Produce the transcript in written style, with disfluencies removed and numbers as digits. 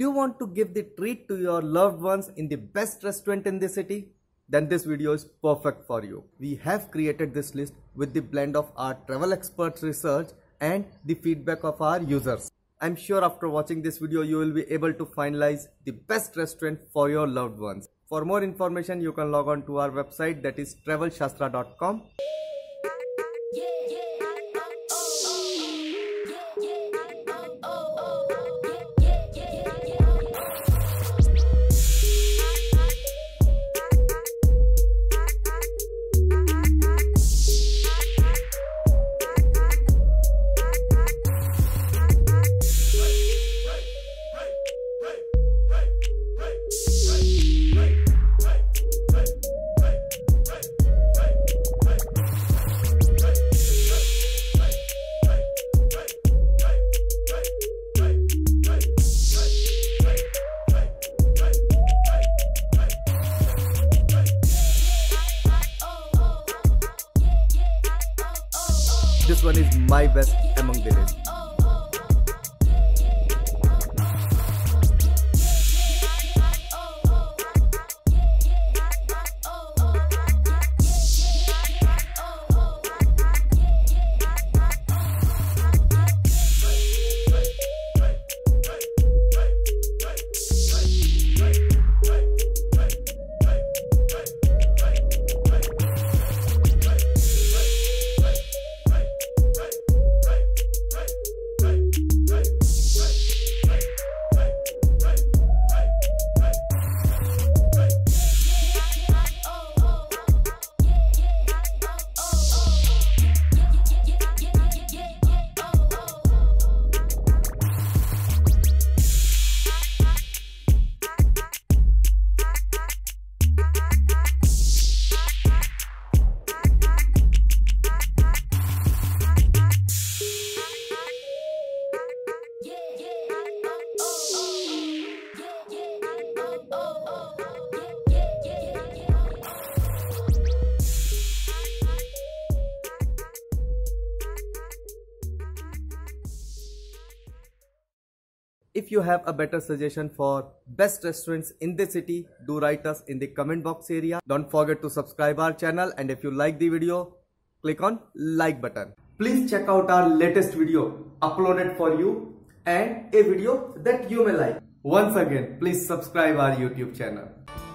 Do you want to give the treat to your loved ones in the best restaurant in the city? Then this video is perfect for you. We have created this list with the blend of our travel experts' research and the feedback of our users. I'm sure after watching this video, you will be able to finalize the best restaurant for your loved ones. For more information, you can log on to our website, that is TravelShastra.com. This one is my best among the list. If you have a better suggestion for best restaurants in the city, do write us in the comment box area. Don't forget to subscribe our channel, and if you like the video, click on like button. Please check out our latest video uploaded for you and a video that you may like. Once again, please subscribe our YouTube channel.